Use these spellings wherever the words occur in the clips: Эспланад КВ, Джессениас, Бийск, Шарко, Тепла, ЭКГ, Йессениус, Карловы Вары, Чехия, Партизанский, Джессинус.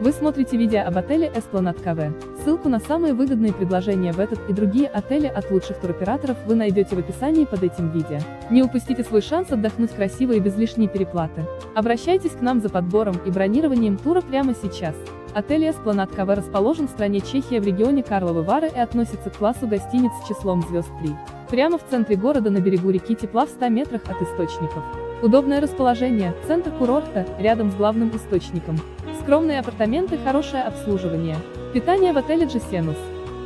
Вы смотрите видео об отеле Эспланад КВ. Ссылку на самые выгодные предложения в этот и другие отели от лучших туроператоров вы найдете в описании под этим видео. Не упустите свой шанс отдохнуть красиво и без лишней переплаты. Обращайтесь к нам за подбором и бронированием тура прямо сейчас. Отель Эспланад КВ расположен в стране Чехия в регионе Карловы Вары и относится к классу гостиниц с числом звезд 3. Прямо в центре города на берегу реки Тепла в 100 метрах от источников. Удобное расположение, центр курорта, рядом с главным источником. Скромные апартаменты, хорошее обслуживание. Питание в отеле Джессинус.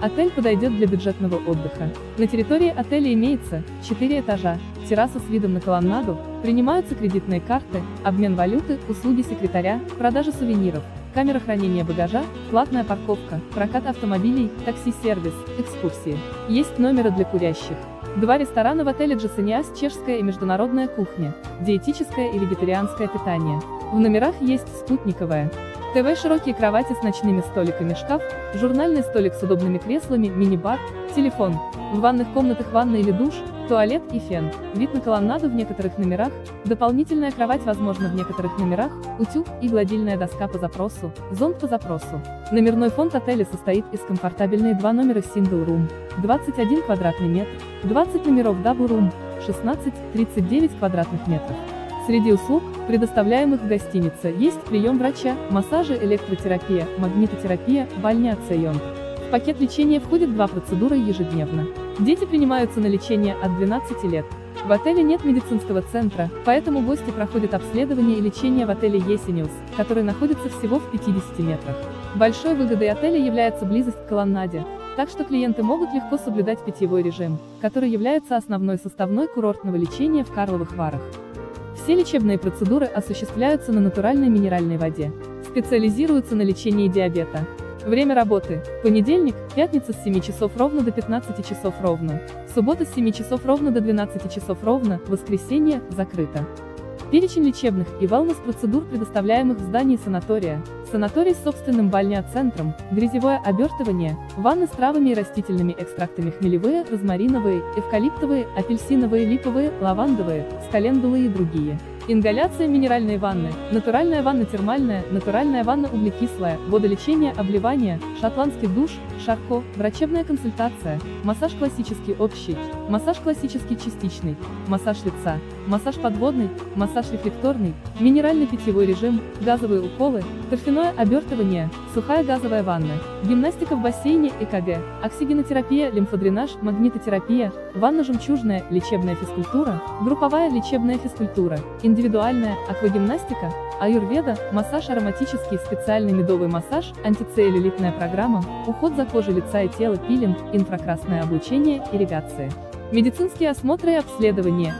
Отель подойдет для бюджетного отдыха. На территории отеля имеется 4 этажа, терраса с видом на колоннаду, принимаются кредитные карты, обмен валюты, услуги секретаря, продажа сувениров, камера хранения багажа, платная парковка, прокат автомобилей, такси-сервис, экскурсии. Есть номера для курящих. 2 ресторана в отеле Джессениас, чешская и международная кухня, диетическое и вегетарианское питание. В номерах есть спутниковое ТВ, широкие кровати с ночными столиками, шкаф, журнальный столик с удобными креслами, мини-бар, телефон. В ванных комнатах ванна или душ, туалет и фен. Вид на колоннаду в некоторых номерах, дополнительная кровать возможна в некоторых номерах, утюг и гладильная доска по запросу, зонт по запросу. Номерной фонд отеля состоит из комфортабельные 2 номера Single Room, 21 квадратный метр, 20 номеров Double Room, 16, 39 квадратных метров. Среди услуг, предоставляемых в гостинице, есть прием врача, массажи, электротерапия, магнитотерапия, больница и йога. В пакет лечения входит 2 процедуры ежедневно. Дети принимаются на лечение от 12 лет. В отеле нет медицинского центра, поэтому гости проходят обследование и лечение в отеле Йессениус, который находится всего в 50 метрах. Большой выгодой отеля является близость к колоннаде, так что клиенты могут легко соблюдать питьевой режим, который является основной составной курортного лечения в Карловых Варах. Все лечебные процедуры осуществляются на натуральной минеральной воде. Специализируются на лечении диабета. Время работы: понедельник, пятница с 7 часов ровно до 15 часов ровно, суббота с 7 часов ровно до 12 часов ровно, воскресенье закрыто. Перечень лечебных и wellness-процедур, предоставляемых в здании санатория: санаторий с собственным бальнеоцентром, грязевое обертывание, ванны с травами и растительными экстрактами, хмелевые, розмариновые, эвкалиптовые, апельсиновые, липовые, лавандовые, скалендулы и другие. Ингаляция минеральной ванны, натуральная ванна термальная, натуральная ванна углекислая, водолечение, обливание, шотландский душ, шарко, врачебная консультация, массаж классический общий, массаж классический частичный, массаж лица, массаж подводный, массаж рефлекторный, минеральный питьевой режим, газовые уколы, торфяное обертывание, сухая газовая ванна, гимнастика в бассейне, ЭКГ, оксигенотерапия, лимфодренаж, магнитотерапия, ванна жемчужная, лечебная физкультура, групповая лечебная физкультура, индивидуальная, аквагимнастика, аюрведа, массаж ароматический, специальный медовый массаж, антицеллюлитная программа, уход за кожей лица и тела, пилинг, инфракрасное облучение, ирригация. Медицинские осмотры и обследования,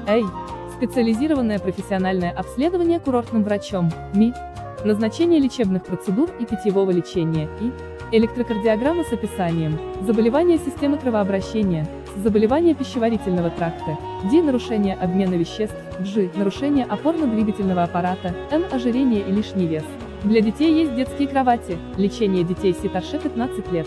специализированное профессиональное обследование курортным врачом, назначение лечебных процедур и питьевого лечения, электрокардиограмма с описанием, заболевания системы кровообращения, заболевания пищеварительного тракта, Д, нарушение обмена веществ, Ж, нарушение опорно-двигательного аппарата, Н, ожирение и лишний вес. Для детей есть детские кровати, лечение детей старше 15 лет.